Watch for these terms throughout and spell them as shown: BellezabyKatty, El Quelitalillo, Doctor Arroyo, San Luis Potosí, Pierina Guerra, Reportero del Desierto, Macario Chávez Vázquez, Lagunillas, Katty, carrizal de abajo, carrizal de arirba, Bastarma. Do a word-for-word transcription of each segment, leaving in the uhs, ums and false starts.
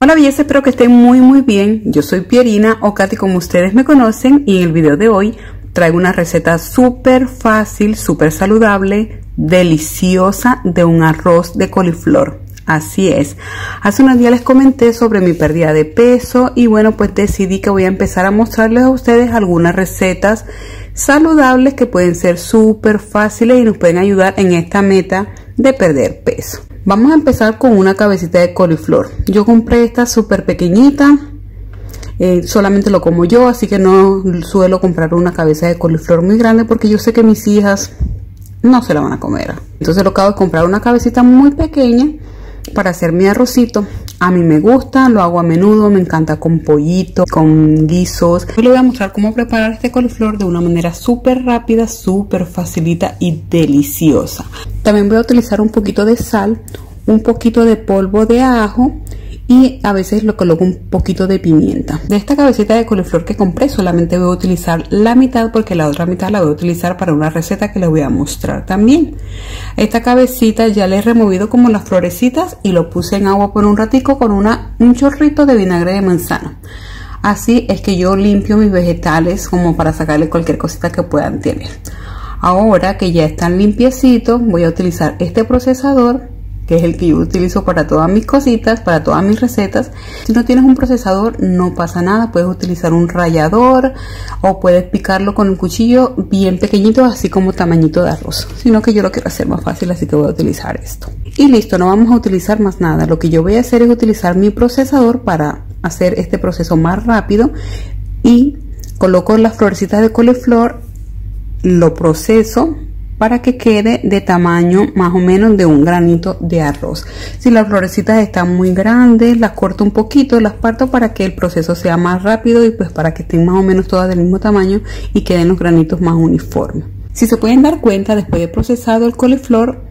Hola belleza, espero que estén muy muy bien. Yo soy Pierina o Katy como ustedes me conocen, y en el video de hoy traigo una receta súper fácil, súper saludable, deliciosa, de un arroz de coliflor. Así es, hace unos días les comenté sobre mi pérdida de peso y bueno, pues decidí que voy a empezar a mostrarles a ustedes algunas recetas saludables que pueden ser súper fáciles y nos pueden ayudar en esta meta de perder peso. Vamos a empezar con una cabecita de coliflor. Yo compré esta súper pequeñita, eh, solamente lo como yo, así que no suelo comprar una cabeza de coliflor muy grande porque yo sé que mis hijas no se la van a comer. Entonces lo que hago es comprar una cabecita muy pequeña para hacer mi arrocito. A mí me gusta, lo hago a menudo, me encanta con pollito, con guisos. Hoy les voy a mostrar cómo preparar este coliflor de una manera súper rápida, súper facilita y deliciosa. También voy a utilizar un poquito de sal, un poquito de polvo de ajo y a veces lo coloco un poquito de pimienta. De esta cabecita de coliflor que compré solamente voy a utilizar la mitad porque la otra mitad la voy a utilizar para una receta que les voy a mostrar también. Esta cabecita ya la he removido como las florecitas y lo puse en agua por un ratico con una, un chorrito de vinagre de manzana. Así es que yo limpio mis vegetales como para sacarle cualquier cosita que puedan tener. Ahora que ya están limpiecitos, voy a utilizar este procesador, que es el que yo utilizo para todas mis cositas, para todas mis recetas. Si no tienes un procesador, no pasa nada, puedes utilizar un rallador o puedes picarlo con un cuchillo bien pequeñito, así como tamañito de arroz, sino que yo lo quiero hacer más fácil, así que voy a utilizar esto. Y listo, no vamos a utilizar más nada. Lo que yo voy a hacer es utilizar mi procesador para hacer este proceso más rápido y coloco las florecitas de coliflor, lo proceso para que quede de tamaño más o menos de un granito de arroz. Si las florecitas están muy grandes, las corto un poquito, las parto para que el proceso sea más rápido y pues para que estén más o menos todas del mismo tamaño y queden los granitos más uniformes. Si se pueden dar cuenta, después de procesado el coliflor,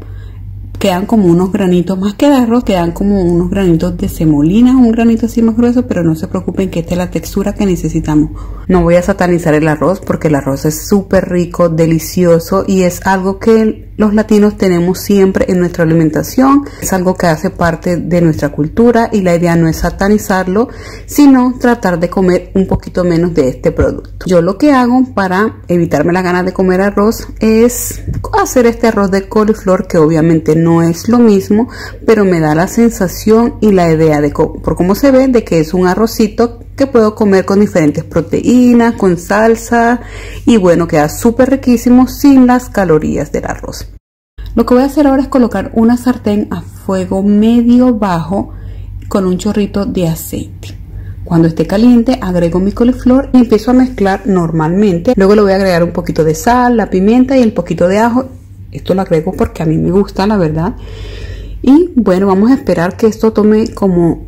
quedan como unos granitos más que de arroz, quedan como unos granitos de semolina, un granito así más grueso, pero no se preocupen que esta es la textura que necesitamos. No voy a satanizar el arroz porque el arroz es súper rico, delicioso y es algo que los latinos tenemos siempre en nuestra alimentación. Es algo que hace parte de nuestra cultura y la idea no es satanizarlo, sino tratar de comer un poquito menos de este producto. Yo lo que hago para evitarme las ganas de comer arroz es hacer este arroz de coliflor, que obviamente no No es lo mismo, pero me da la sensación y la idea de cómo, por cómo se ve, de que es un arrocito que puedo comer con diferentes proteínas, con salsa y bueno, queda súper riquísimo sin las calorías del arroz. Lo que voy a hacer ahora es colocar una sartén a fuego medio bajo con un chorrito de aceite. Cuando esté caliente agrego mi coliflor y empiezo a mezclar normalmente. Luego le voy a agregar un poquito de sal, la pimienta y el poquito de ajo. Esto lo agrego porque a mí me gusta, la verdad. Y bueno, vamos a esperar que esto tome como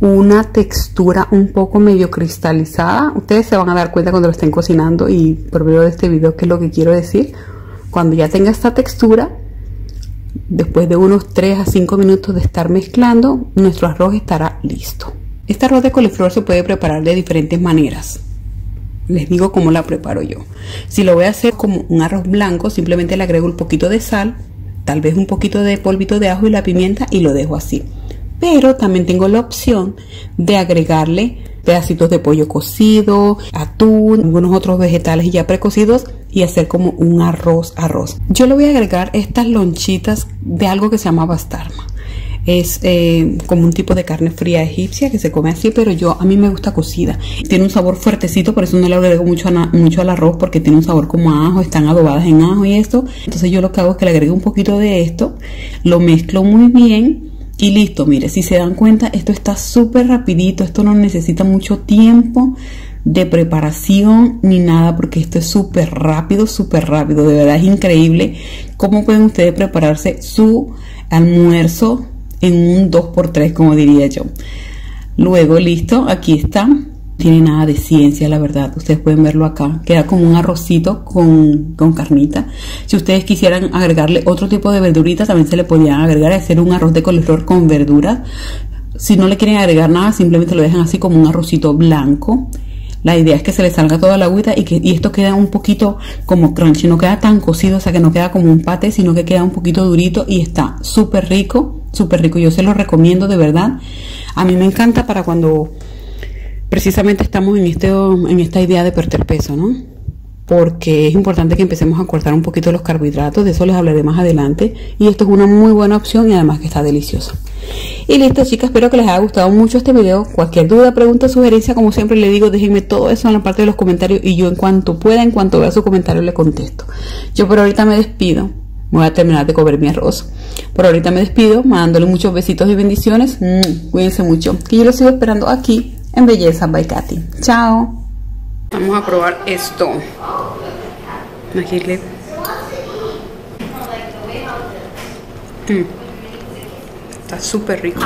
una textura un poco medio cristalizada. Ustedes se van a dar cuenta cuando lo estén cocinando y por medio de este video que es lo que quiero decir. Cuando ya tenga esta textura, después de unos tres a cinco minutos de estar mezclando, nuestro arroz estará listo. Este arroz de coliflor se puede preparar de diferentes maneras. Les digo cómo la preparo yo. Si lo voy a hacer como un arroz blanco, simplemente le agrego un poquito de sal, tal vez un poquito de polvito de ajo y la pimienta y lo dejo así. Pero también tengo la opción de agregarle pedacitos de pollo cocido, atún, algunos otros vegetales ya precocidos y hacer como un arroz arroz. Yo le voy a agregar estas lonchitas de algo que se llama bastarma. Es eh, como un tipo de carne fría egipcia que se come así, pero yo a mí me gusta cocida. Tiene un sabor fuertecito, por eso no le agrego mucho, a, mucho al arroz, porque tiene un sabor como a ajo, están adobadas en ajo y esto. Entonces yo lo que hago es que le agrego un poquito de esto, lo mezclo muy bien y listo. Mire, si se dan cuenta, esto está súper rapidito, esto no necesita mucho tiempo de preparación ni nada, porque esto es súper rápido, súper rápido. De verdad es increíble cómo pueden ustedes prepararse su almuerzo en un dos por tres, como diría yo. Luego, listo, aquí está. No tiene nada de ciencia, la verdad. Ustedes pueden verlo acá. Queda como un arrocito con, con carnita. Si ustedes quisieran agregarle otro tipo de verduritas, también se le podían agregar, hacer un arroz de coliflor con verduras. Si no le quieren agregar nada, simplemente lo dejan así como un arrocito blanco. La idea es que se le salga toda la agüita y que y esto queda un poquito como crunchy. No queda tan cocido, o sea que no queda como un paté, sino que queda un poquito durito y está súper rico, súper rico. Yo se lo recomiendo de verdad. A mí me encanta para cuando precisamente estamos en, este, en esta idea de perder peso, ¿no? Porque es importante que empecemos a cortar un poquito los carbohidratos, de eso les hablaré más adelante. Y esto es una muy buena opción y además que está deliciosa. Y listo, chicas, espero que les haya gustado mucho este video. Cualquier duda, pregunta, sugerencia, como siempre le digo, déjenme todo eso en la parte de los comentarios y yo en cuanto pueda, en cuanto vea su comentario, le contesto. Yo por ahorita me despido, voy a terminar de comer mi arroz. Por ahorita me despido, mandándole muchos besitos y bendiciones. Mm, cuídense mucho, que yo los sigo esperando aquí en Belleza by Katy. Chao. Vamos a probar esto. Aquí le... Mm. Está súper rico.